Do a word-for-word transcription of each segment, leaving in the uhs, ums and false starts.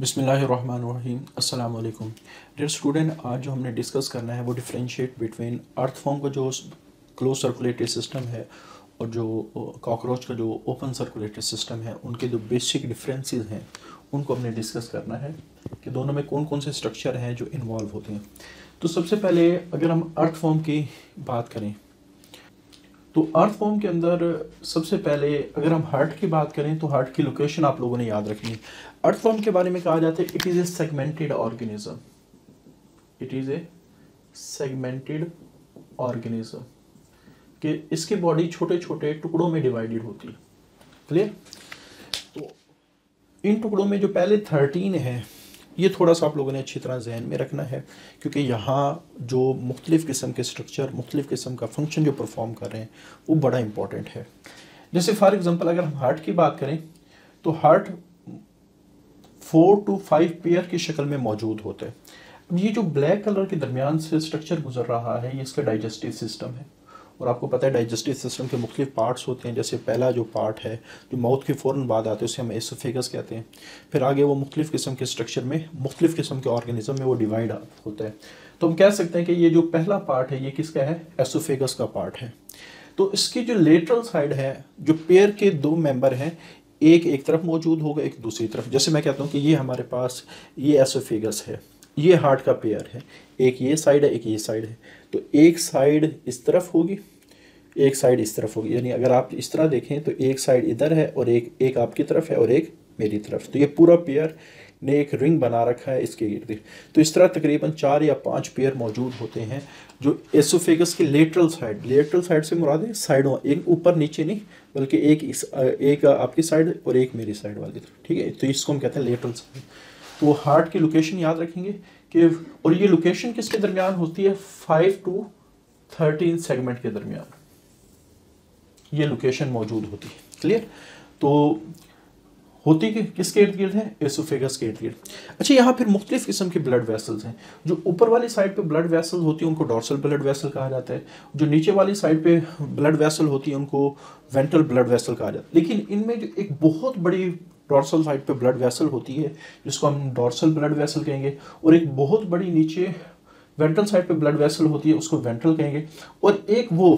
बिस्मिल्लाहिर्रहमानिर्रहीम अस्सलाम वालेकुम डियर स्टूडेंट, आज जो हमने डिस्कस करना है वो डिफ्रेंशिएट बिटवीन अर्थफॉर्म का जो क्लोज सर्कुलेटरी सिस्टम है और जो कॉकरोच का जो ओपन सर्कुलेटरी सिस्टम है, उनके जो बेसिक डिफरेंसेस हैं उनको हमने डिस्कस करना है कि दोनों में कौन कौन से स्ट्रक्चर हैं जो इन्वॉल्व होते हैं। तो सबसे पहले अगर हम अर्थफॉर्म की बात करें तो अर्थफॉर्म के अंदर सबसे पहले अगर हम हार्ट की बात करें तो हार्ट की लोकेशन आप लोगों ने याद रखनी है। अर्थफॉर्म के बारे में कहा जाता है it is a segmented organism, it is a segmented organism कि इसकी बॉडी छोटे छोटे टुकड़ों में डिवाइडेड होती है। क्लियर? तो इन टुकड़ों में जो पहले थर्टीन है ये थोड़ा सा आप लोगों ने अच्छी तरह जहन में रखना है क्योंकि यहाँ जो मुख्तलिफ़ किस्म के स्ट्रक्चर मुख्तलिफ़ किस्म का फंक्शन जो परफॉर्म कर रहे हैं वो बड़ा इंपॉर्टेंट है। जैसे फॉर एग्जांपल अगर हम हार्ट की बात करें तो heart four two five pair की शक्ल में मौजूद होते हैं। अब ये जो ब्लैक कलर के दरमियान से स्ट्रक्चर गुजर रहा है ये इसका डाइजेस्टिव सिस्टम है और आपको पता है डाइजेस्टिव सिस्टम के मुख्तलिफ पार्ट्स होते हैं। जैसे पहला जो पार्ट है जो माउथ के फ़ौरन बाद आते हैं उसे हम एसोफेगस कहते हैं। फिर आगे वो मुख्तलिफ किस्म के स्ट्रक्चर में मुख्तलिफ किस्म के ऑर्गेनिज्म में वो डिवाइड होता है। तो हम कह सकते हैं कि ये जो पहला पार्ट है ये किसका है? एसोफेगस का पार्ट है। तो इसकी जो लेटरल साइड है जो पेयर के दो मेम्बर हैं, एक एक तरफ मौजूद होगा एक दूसरी तरफ। जैसे मैं कहता हूँ कि ये हमारे पास ये एसोफेगस है, ये हार्ट का पेयर है, एक ये साइड है एक ये साइड है। तो एक साइड इस तरफ होगी एक साइड इस तरफ होगी, यानी अगर आप इस तरह देखें तो एक साइड इधर है और एक एक आपकी तरफ है और एक मेरी तरफ। तो ये पूरा पेयर ने एक रिंग बना रखा है इसके इर्द। तो इस तरह तकरीबन चार या पांच पेयर मौजूद होते हैं जो एसोफेगस के लेटरल साइड, लेटरल साइड से मुराद है साइडों, एक ऊपर नीचे नहीं बल्कि एक इस, एक आपकी साइड और एक मेरी साइड वाली तरफ। ठीक है, तो इसको हम कहते हैं लेटरल साइड। तो हार्ट की लोकेशन याद रखेंगे कि और ये लोकेशन किसके दरमियान होती है? फाइव टू थर्टीन सेगमेंट के दरमियान ये लोकेशन मौजूद होती है। क्लियर? तो होती कि किसके इर्द गिर्द है? एसोफेगस के इर्द गिर्द। अच्छा, यहाँ फिर मुख्तलिफ किस्म के ब्लड वेसल्स हैं। जो ऊपर वाली साइड पे ब्लड वेसल्स होती हैं उनको डॉर्सल ब्लड वेसल कहा जाता है, जो नीचे वाली साइड पे ब्लड वेसल होती है उनको वेंट्रल ब्लड वेसल कहा जाता है। लेकिन इनमें जो एक बहुत बड़ी डॉर्सल साइड पे ब्लड वेसल होती है जिसको हम डॉर्सल ब्लड वेसल कहेंगे, और एक बहुत बड़ी नीचे वेंट्रल साइड पे ब्लड वेसल होती है उसको वेंट्रल कहेंगे, और एक वो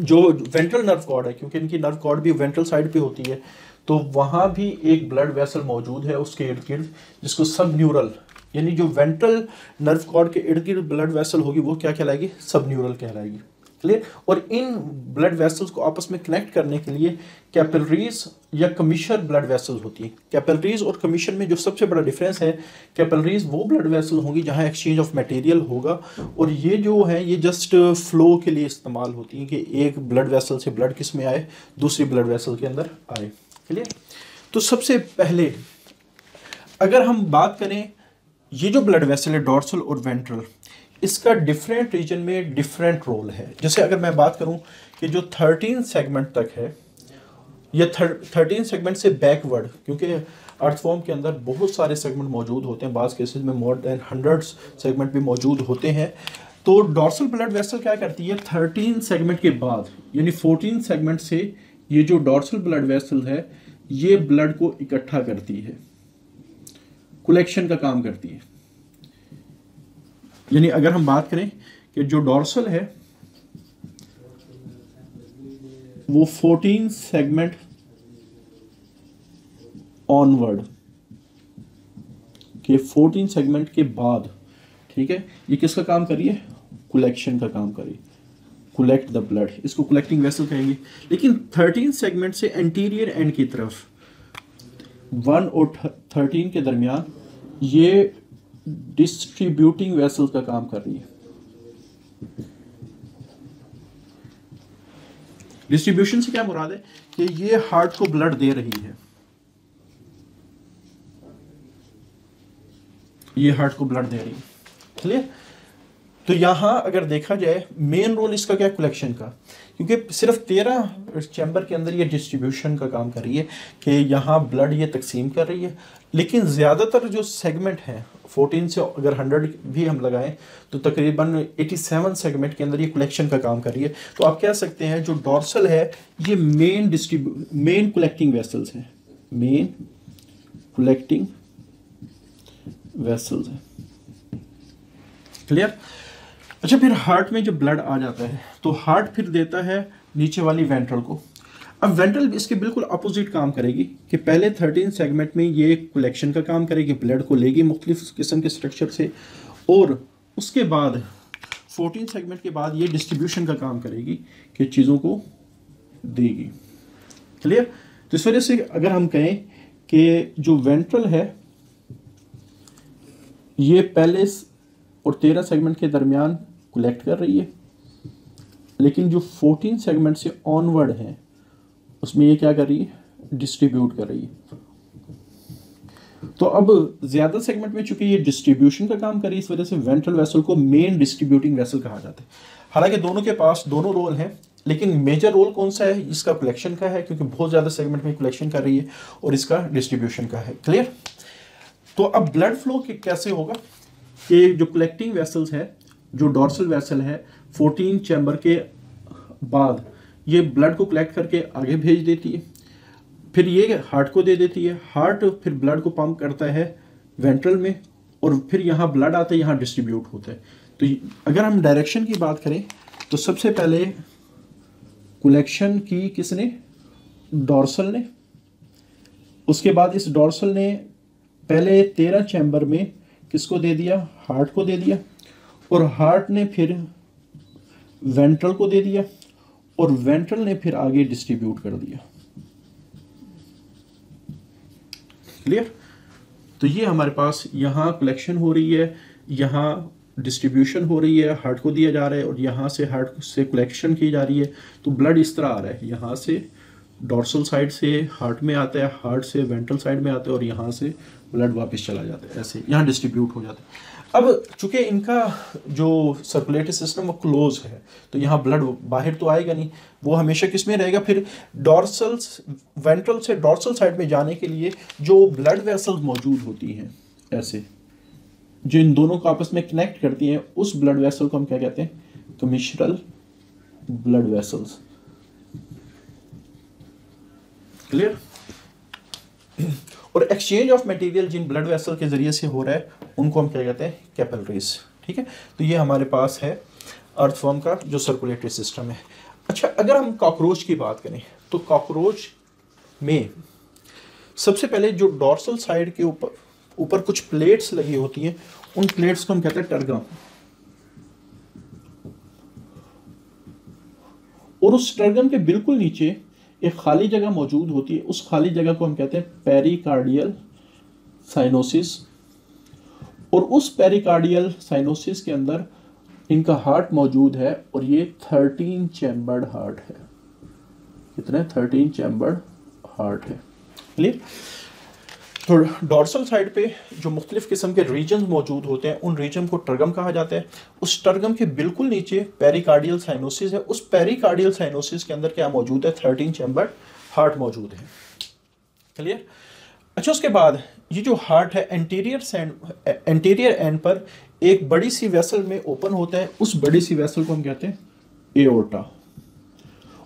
जो वेंट्रल नर्व कॉर्ड है क्योंकि इनकी नर्व कॉर्ड भी वेंट्रल साइड पे होती है तो वहाँ भी एक ब्लड वेसल मौजूद है उसके इर्द गिर्द जिसको सब न्यूरल, यानी जो वेंट्रल नर्व कॉर्ड के इर्द गिर्द ब्लड वेसल होगी वो क्या कहलाएगी? सब न्यूरल कहलाएगी। क्लियर? और इन ब्लड वेसल्स को आपस में कनेक्ट करने के लिए कैपिलरीज या कमीशर ब्लड वेसल्स होती हैं। कैपिलरीज और कमीशर में जो सबसे बड़ा डिफरेंस है, कैपिलरीज वो ब्लड वेसल होंगी जहां एक्सचेंज ऑफ मटेरियल होगा और ये जो है ये जस्ट फ्लो के लिए इस्तेमाल होती हैं कि एक ब्लड वेसल से ब्लड किस में आए दूसरी ब्लड वेसल के अंदर आए। क्लियर? तो सबसे पहले अगर हम बात करें ये जो ब्लड वेसल है डॉर्सल और वेंट्रल, इसका डिफरेंट रीजन में डिफरेंट रोल है। जैसे अगर मैं बात करूं कि जो थर्टीन सेगमेंट तक है या थर्टीन सेगमेंट से बैकवर्ड, क्योंकि अर्थफॉर्म के अंदर बहुत सारे सेगमेंट मौजूद होते हैं, बास केसेस में मोर देन हंड्रेड सेगमेंट भी मौजूद होते हैं। तो डॉर्सल ब्लड वेसल क्या करती है? थर्टीन सेगमेंट के बाद यानी फोर्टीन सेगमेंट से ये जो डॉर्सल ब्लड वेसल है ये ब्लड को इकट्ठा करती है, कलेक्शन का काम करती है। यानी अगर हम बात करें कि जो डॉर्सल है वो फोर्टीन सेगमेंट ऑनवर्ड के फोर्टीन सेगमेंट के बाद, ठीक है, ये किसका काम करिए? कलेक्शन का काम करिए, कलेक्ट द ब्लड, इसको कलेक्टिंग वेसल कहेंगे। लेकिन थर्टीन सेगमेंट से एंटीरियर एंड की तरफ वन और थर्टीन के दरमियान ये डिस्ट्रीब्यूटिंग वेसल का काम कर रही है। डिस्ट्रीब्यूशन से क्या मुराद है कि ये हार्ट को ब्लड दे रही है, ये हार्ट को ब्लड दे रही है। क्लियर? तो यहाँ अगर देखा जाए मेन रोल इसका क्या? कलेक्शन का, क्योंकि सिर्फ तेरह चैम्बर के अंदर ये डिस्ट्रीब्यूशन का काम कर रही है कि यहाँ ब्लड ये तकसीम कर रही है। लेकिन ज़्यादातर जो सेगमेंट हैं फोर्टीन से अगर हंड्रेड भी हम लगाएं तो तकरीबन सत्तासी सेगमेंट के अंदर ये कलेक्शन का काम कर रही है। तो आप कह सकते हैं जो डॉर्सल है ये main distribute main collecting vessels हैं, मेन कलेक्टिंग वेसल्स हैं। क्लियर। अच्छा, फिर हार्ट में जो ब्लड आ जाता है तो हार्ट फिर देता है नीचे वाली वेंट्रल को। अब वेंट्रल इसके बिल्कुल अपोजिट काम करेगी कि पहले थर्टीन सेगमेंट में ये कलेक्शन का काम करेगी, ब्लड को लेगी मुख्तलिफ किस्म के स्ट्रक्चर से, और उसके बाद फोर्टीन सेगमेंट के बाद ये डिस्ट्रीब्यूशन का काम करेगी कि चीज़ों को देगी। क्लियर। तो इस वजह से अगर हम कहें कि जो वेंट्रल है ये पहले और तेरह सेगमेंट के दरमियान कलेक्ट कर रही है, लेकिन जो फोर्टीन सेगमेंट से ऑनवर्ड है उसमें ये क्या कर रही है, डिस्ट्रीब्यूट कर रही है। तो अब ज़्यादा सेगमेंट में चूंकि ये डिस्ट्रीब्यूशन का काम कर रही है, इस वजह से वेंट्रल वेसल को मेन डिस्ट्रीब्यूटिंग वेसल कहा जाता है। हालांकि दोनों के पास दोनों रोल हैं, लेकिन मेजर रोल कौन सा है, इसका कलेक्शन का है, क्योंकि बहुत ज़्यादा सेगमेंट में कलेक्शन कर रही है, और इसका डिस्ट्रीब्यूशन का है। क्लियर। तो अब ब्लड फ्लो कैसे होगा कि जो कलेक्टिंग वेसल्स है, जो डॉर्सल वेसल है, फोर्टीन चैम्बर के बाद ये ब्लड को कलेक्ट करके आगे भेज देती है, फिर ये हार्ट को दे देती है, हार्ट फिर ब्लड को पंप करता है वेंट्रल में, और फिर यहाँ ब्लड आता है, यहाँ डिस्ट्रीब्यूट होता है। तो अगर हम डायरेक्शन की बात करें तो सबसे पहले कलेक्शन की किसने, डॉर्सल ने, उसके बाद इस डॉर्सल ने पहले तेरह चैम्बर में किसको दे दिया, हार्ट को दे दिया, और हार्ट ने फिर वेंट्रल को दे दिया, और वेंट्रल ने फिर आगे डिस्ट्रीब्यूट कर दिया। क्लियर। तो ये हमारे पास यहाँ कलेक्शन हो रही है, यहाँ डिस्ट्रीब्यूशन हो रही है, हार्ट को दिया जा रहा है, और यहाँ से हार्ट से कलेक्शन की जा रही है। तो ब्लड इस तरह आ रहा है, यहाँ से डॉर्सल साइड से हार्ट में आता है, हार्ट से वेंट्रल साइड में आता है, और यहाँ से ब्लड वापस चला जाता है, ऐसे यहाँ डिस्ट्रीब्यूट हो जाता है। अब चूंकि इनका जो सर्कुलेटरी सिस्टम वो क्लोज है, तो यहाँ ब्लड बाहर तो आएगा नहीं, वो हमेशा किस में रहेगा, फिर डॉर्सल वेंट्रल से डॉर्सल साइड में जाने के लिए जो ब्लड वेसल्स मौजूद होती हैं ऐसे, जो इन दोनों को आपस में कनेक्ट करती हैं, उस ब्लड वेसल को हम क्या कहते हैं, कमिशनल ब्लड वेसल्स। क्लियर। और एक्सचेंज ऑफ मटेरियल जिन ब्लड वेसल के जरिए से हो रहा है उनको हम क्या कहते हैं, कैपिलरीज। ठीक है। तो ये हमारे पास है अर्थवर्म का जो सर्कुलेटरी सिस्टम है। अच्छा, अगर हम कॉकरोच की बात करें तो कॉकरोच में सबसे पहले जो डॉर्सल साइड के ऊपर ऊपर कुछ प्लेट्स लगी होती हैं, उन प्लेट्स को हम कहते हैं टर्गम, और उस टर्गम के बिल्कुल नीचे एक खाली जगह मौजूद होती है, उस खाली जगह को हम कहते हैं पेरिकार्डियल साइनोसिस, और उस पेरिकार्डियल साइनोसिस के अंदर इनका हार्ट मौजूद है, और ये थर्टीन चैम्बर्ड हार्ट है। कितने, थर्टीन चैम्बर्ड हार्ट है। क्लियर। तो डॉर्सल साइड पे जो मुख्तलिफ किस्म के रीजन मौजूद होते हैं, उन रीजन को टर्गम कहा जाता है। उस टर्गम के बिल्कुल नीचे पेरिकार्डियल साइनोसिस है, उस पेरिकार्डियल साइनोसिस के अंदर क्या मौजूद है, थर्टीन चैम्बर हार्ट मौजूद है। क्लियर। अच्छा, उसके बाद ये जो हार्ट है एंटीरियर एंटीरियर एंड पर एक बड़ी सी वेसल में ओपन होता है, उस बड़ी सी वेसल को हम कहते हैं एओर्टा,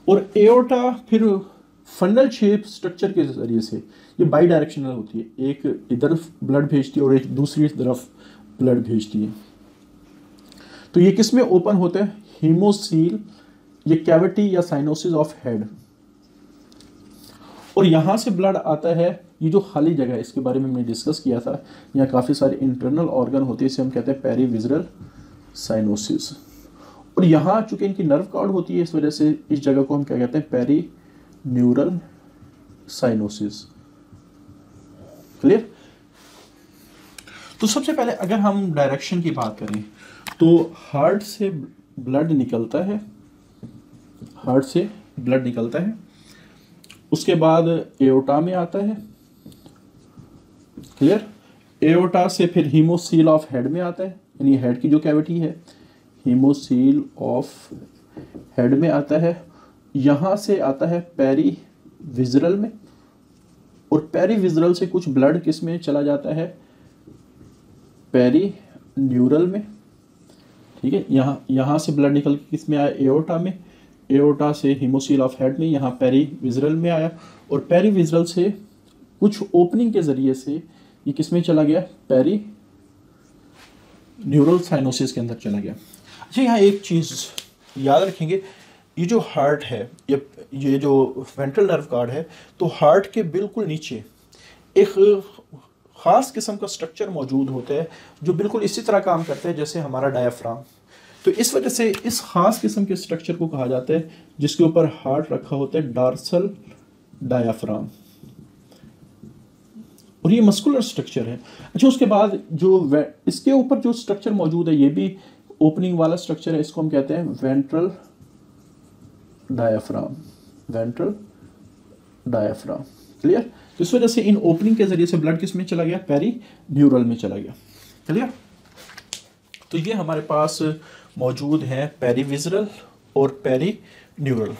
और एओर्टा फिर फनल शेप स्ट्रक्चर के जरिए से ये बाई डायरेक्शनल होती है, एक इधर ब्लड भेजती है और एक दूसरी तरफ ब्लड भेजती है। तो ये किस में ओपन होता है, हीमोसील, ये कैविटी या साइनोसिस ऑफ हेड, और यहाँ से ब्लड आता है। ये जो खाली जगह है, इसके बारे में हमने डिस्कस किया था, यहाँ काफ़ी सारे इंटरनल ऑर्गन होते हैं, इसे हम कहते हैं पेरिविजरल साइनोसिस, और यहाँ चूंकि इनकी नर्व कॉर्ड होती है, इस वजह से इस जगह को हम क्या कहते हैं, पेरी न्यूरल साइनोसिस। क्लियर। तो सबसे पहले अगर हम डायरेक्शन की बात करें तो हार्ट से ब्लड निकलता है, हार्ट से ब्लड निकलता है, उसके बाद एओर्टा में आता है। क्लियर। एओर्टा से फिर हीमोसील ऑफ हेड में आता है, यानी हेड की जो कैविटी है, हीमोसील ऑफ हेड में आता है, यहाँ से आता है पेरिविजरल में, और पेरिविजरल से कुछ ब्लड किस में चला जाता है, पेरिन्यूरल में। ठीक है। यहाँ यहाँ से ब्लड निकल के किस में आया, एओर्टा में, एओर्टा से हीमोसील ऑफ हेड में, यहाँ पेरिविजरल में आया, और पेरिविजरल से कुछ ओपनिंग के ज़रिए से ये किस में चला गया, पेरी न्यूरल साइनोसिस के अंदर चला गया। अच्छा, यहाँ एक चीज़ याद रखेंगे, ये जो हार्ट है, ये ये जो वेंट्रल नर्व कार्ड है, तो हार्ट के बिल्कुल नीचे एक ख़ास किस्म का स्ट्रक्चर मौजूद होता है जो बिल्कुल इसी तरह काम करता है जैसे हमारा डायाफ्राम। तो इस वजह से इस ख़ास किस्म के स्ट्रक्चर को कहा जाता है जिसके ऊपर हार्ट रखा होता है, डार्सल डायाफ्राम, और ये मस्कुलर स्ट्रक्चर है। अच्छा, उसके बाद जो इसके ऊपर जो स्ट्रक्चर मौजूद है, ये भी ओपनिंग वाला स्ट्रक्चर है, इसको हम कहते हैं ventral diaphragm, ventral diaphragm. Clear? इस वजह से इन ओपनिंग के जरिए से ब्लड किस में चला गया? पेरी न्यूरल में चला गया। क्लियर? तो ये हमारे पास मौजूद है पेरीविजरल और पेरी न्यूरल।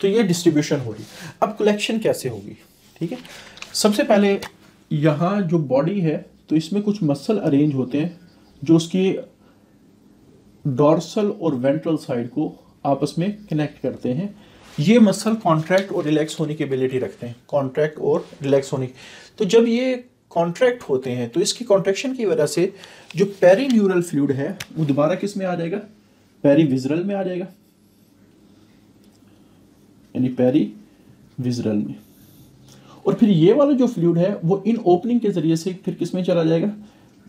तो ये डिस्ट्रीब्यूशन होगी। अब कलेक्शन कैसे होगी? ठीक है, सबसे पहले यहाँ जो बॉडी है तो इसमें कुछ मसल अरेंज होते हैं जो उसकी डॉर्सल और वेंट्रल साइड को आपस में कनेक्ट करते हैं। ये मसल कॉन्ट्रैक्ट और रिलैक्स होने की एबिलिटी रखते हैं, कॉन्ट्रैक्ट और रिलैक्स होने की। तो जब ये कॉन्ट्रैक्ट होते हैं तो इसकी कॉन्ट्रैक्शन की वजह से जो पेरीन्यूरल फ्लूइड है वो दोबारा किस में आ जाएगा? पेरीविजरल में आ जाएगा, यानी पेरीविजरल में। और फिर ये वाला जो फ्लूइड है वो इन ओपनिंग के जरिए से फिर किस में चला जाएगा?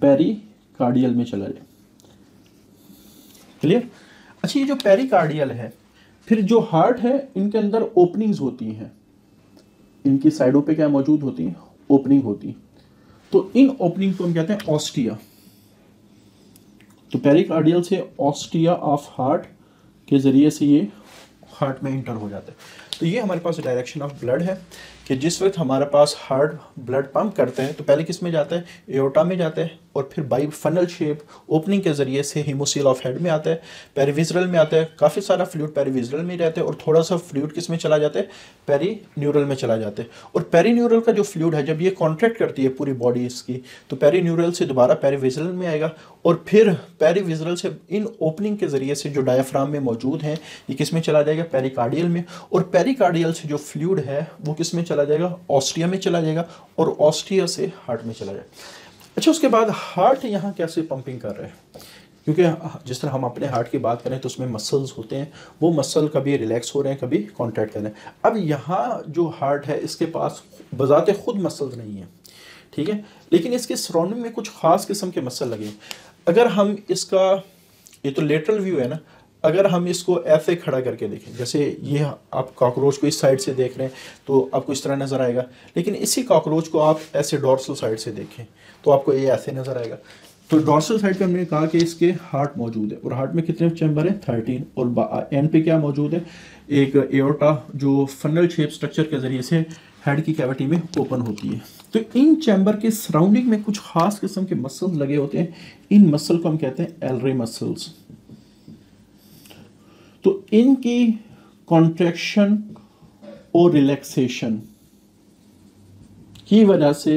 पेरीकार्डियल में चला जाएगा। क्लियर? अच्छा, ये जो पेरीकार्डियल है, फिर जो हार्ट है, इनके अंदर ओपनिंग्स होती हैं, इनकी साइडों पे क्या मौजूद होती हैं? ओपनिंग होती है। तो इन ओपनिंग को हम कहते हैं ऑस्टिया। तो पेरिकार्डियल से ऑस्टिया ऑफ हार्ट के जरिए से ये हार्ट में इंटर हो जाता है। तो ये हमारे पास डायरेक्शन ऑफ ब्लड है कि जिस वक्त हमारे पास हार्ट ब्लड पंप करते हैं तो पहले किस में जाता है? एओर्टा में जाता है, और फिर बाई फनल शेप ओपनिंग के जरिए से हीमोसील ऑफ हेड में आता है, पेरीविजरल में आता है, काफ़ी सारा फ्लूइड पेरीविजरल में रहता है, और थोड़ा सा फ्लूइड किस में चला जाता है? पेरीन्यूरल में चला जाता है। और पेरीन्यूरल का जो फ्लूइड है, जब ये कॉन्ट्रैक्ट करती है पूरी बॉडी इसकी, तो पेरीन्यूरल से दोबारा पेरीविजरल में आएगा, और फिर पेरीविजरल से इन ओपनिंग के जरिए से जो डायाफ्राम में मौजूद हैं ये किस में चला जाएगा? पेरीकार्डियल में। और पेरीकार्डियल से जो फ्लूइड है वो किस में चला जाएगा? ऑस्टिया में चला जाएगा, और ऑस्टिया से हार्ट में चला जाएगा। अच्छा, उसके बाद हार्ट यहाँ कैसे पंपिंग कर रहा है? क्योंकि जिस तरह हम अपने हार्ट की बात करें तो उसमें मसल्स होते हैं, वो मसल कभी रिलैक्स हो रहे हैं, कभी कॉन्ट्रैक्ट कर रहे हैं। अब यहाँ जो हार्ट है इसके पास बजाते खुद मसल्स नहीं है, ठीक है, लेकिन इसके सराउंडिंग में कुछ ख़ास किस्म के मसल लगे। अगर हम इसका, ये तो लेटरल व्यू है ना, अगर हम इसको ऐसे खड़ा करके देखें, जैसे ये आप कॉकरोच को इस साइड से देख रहे हैं तो आपको इस तरह नज़र आएगा, लेकिन इसी कॉकरोच को आप ऐसे डॉर्सल साइड से देखें तो आपको ये ऐसे नज़र आएगा। तो डॉर्सल साइड पे हमने कहा कि इसके हार्ट मौजूद है, और हार्ट में कितने चैम्बर हैं? थर्टीन। और एंड पे क्या मौजूद है? एक एओर्टा जो फनल शेप स्ट्रक्चर के ज़रिए से हेड की कैविटी में ओपन होती है। तो इन चैम्बर के सराउंडिंग में कुछ खास किस्म के मसल्स लगे होते हैं, इन मसल को हम कहते हैं एलरी मसल्स। तो इनकी कॉन्ट्रैक्शन और रिलैक्सेशन की वजह से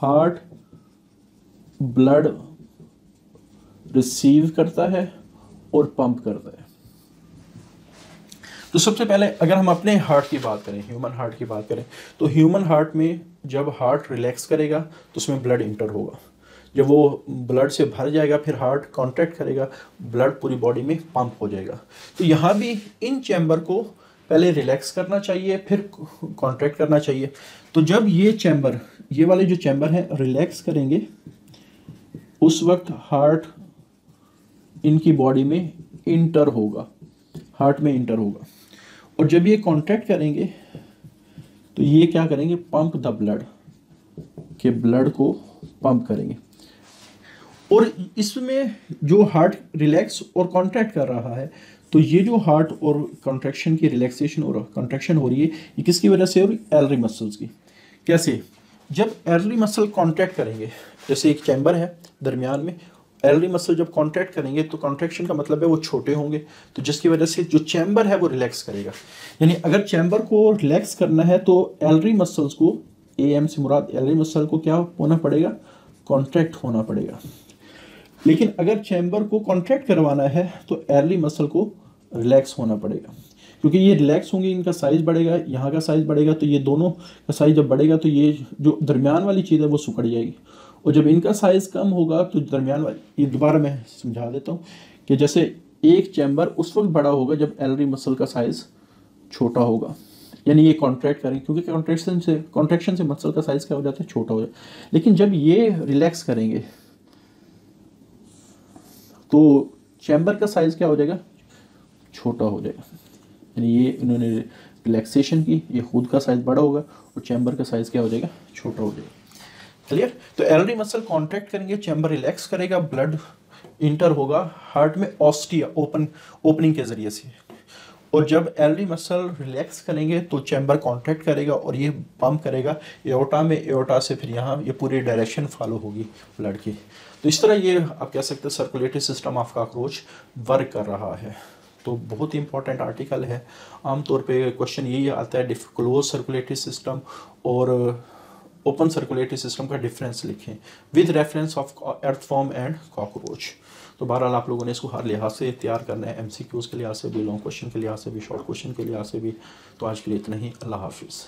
हार्ट ब्लड रिसीव करता है और पंप करता है। तो सबसे पहले अगर हम अपने हार्ट की बात करें, ह्यूमन हार्ट की बात करें, तो ह्यूमन हार्ट में जब हार्ट रिलैक्स करेगा तो उसमें ब्लड इंटर होगा, जब वो ब्लड से भर जाएगा फिर हार्ट कॉन्ट्रैक्ट करेगा, ब्लड पूरी बॉडी में पंप हो जाएगा। तो यहाँ भी इन चैम्बर को पहले रिलैक्स करना चाहिए, फिर कॉन्ट्रैक्ट करना चाहिए। तो जब ये चैम्बर, ये वाले जो चैम्बर हैं, रिलैक्स करेंगे उस वक्त हार्ट इनकी बॉडी में इंटर होगा, हार्ट में इंटर होगा, और जब ये कॉन्ट्रैक्ट करेंगे तो ये क्या करेंगे? पंप द ब्लड, के ब्लड को पंप करेंगे। और इसमें जो हार्ट रिलैक्स और कॉन्ट्रैक्ट कर रहा है तो ये जो हार्ट और कॉन्ट्रैक्शन की रिलैक्सेशन और कॉन्ट्रैक्शन हो रही है ये किसकी वजह से हो रही है? एलरी मसल्स की। कैसे? जब एलरी मसल कॉन्ट्रैक्ट करेंगे, जैसे एक चैम्बर है दरमियान में, एलरी मसल जब कॉन्ट्रैक्ट करेंगे तो कॉन्ट्रैक्शन का मतलब है वो छोटे होंगे, तो जिसकी वजह से जो चैम्बर है वो रिलैक्स करेगा। यानी अगर चैम्बर को रिलैक्स करना है तो एलरी मसल्स को, ए एम से मुराद एलरी मसल को, क्या होना पड़ेगा? कॉन्ट्रैक्ट होना पड़ेगा। लेकिन अगर चैम्बर को कॉन्ट्रैक्ट करवाना है तो एलरी मसल को रिलैक्स होना पड़ेगा, क्योंकि ये रिलैक्स होंगे, इनका साइज़ बढ़ेगा, यहाँ का साइज़ बढ़ेगा, तो ये दोनों का साइज़ जब बढ़ेगा तो ये जो दरमियान वाली चीज़ है वो सिकुड़ जाएगी, और जब इनका साइज कम होगा तो दरमियान वाली, ये दोबारा मैं समझा देता हूँ कि जैसे एक चैम्बर उस वक्त बड़ा होगा जब एलरी मसल का साइज छोटा होगा, यानी ये कॉन्ट्रैक्ट करेंगे, क्योंकि कॉन्ट्रैक्शन से कॉन्ट्रैक्शन से मसल का साइज क्या हो जाता है, छोटा हो जाता है। लेकिन जब ये रिलैक्स करेंगे तो चैम्बर का साइज क्या हो जाएगा, छोटा हो जाएगा, यानी ये इन्होंने रिलैक्सेशन की, ये खुद का साइज बड़ा होगा और चैम्बर का साइज क्या हो जाएगा, छोटा हो जाएगा। क्लियर। तो एलरी मसल कॉन्ट्रैक्ट करेंगे, चैम्बर रिलैक्स करेगा, ब्लड इंटर होगा हार्ट में ऑस्टिया ओपन ओपनिंग के ज़रिए से, और जब एलरी मसल रिलैक्स करेंगे तो चैम्बर कॉन्ट्रैक्ट करेगा और ये पंप करेगा एओर्टा में, एओर्टा से फिर यहाँ ये पूरी डायरेक्शन फॉलो होगी ब्लड की। तो इस तरह ये आप कह सकते हैं circulatory system of cockroach work कर रहा है। तो बहुत ही इंपॉर्टेंट आर्टिकल है। आमतौर पर क्वेश्चन यही आता है क्लोज सर्कुलेटरी सिस्टम और ओपन सर्कुलेटरी सिस्टम का डिफरेंस लिखें with reference of earthworm and cockroach. तो बहरहाल आप लोगों ने इसको हर लिहाज से तैयार करना है, एमसीक्यूज़ के लिहाज से भी, लॉन्ग क्वेश्चन के लिहाज से भी, शॉर्ट क्वेश्चन के लिहाज से भी। तो आज के लिए इतना ही। अल्लाह हाफिज़।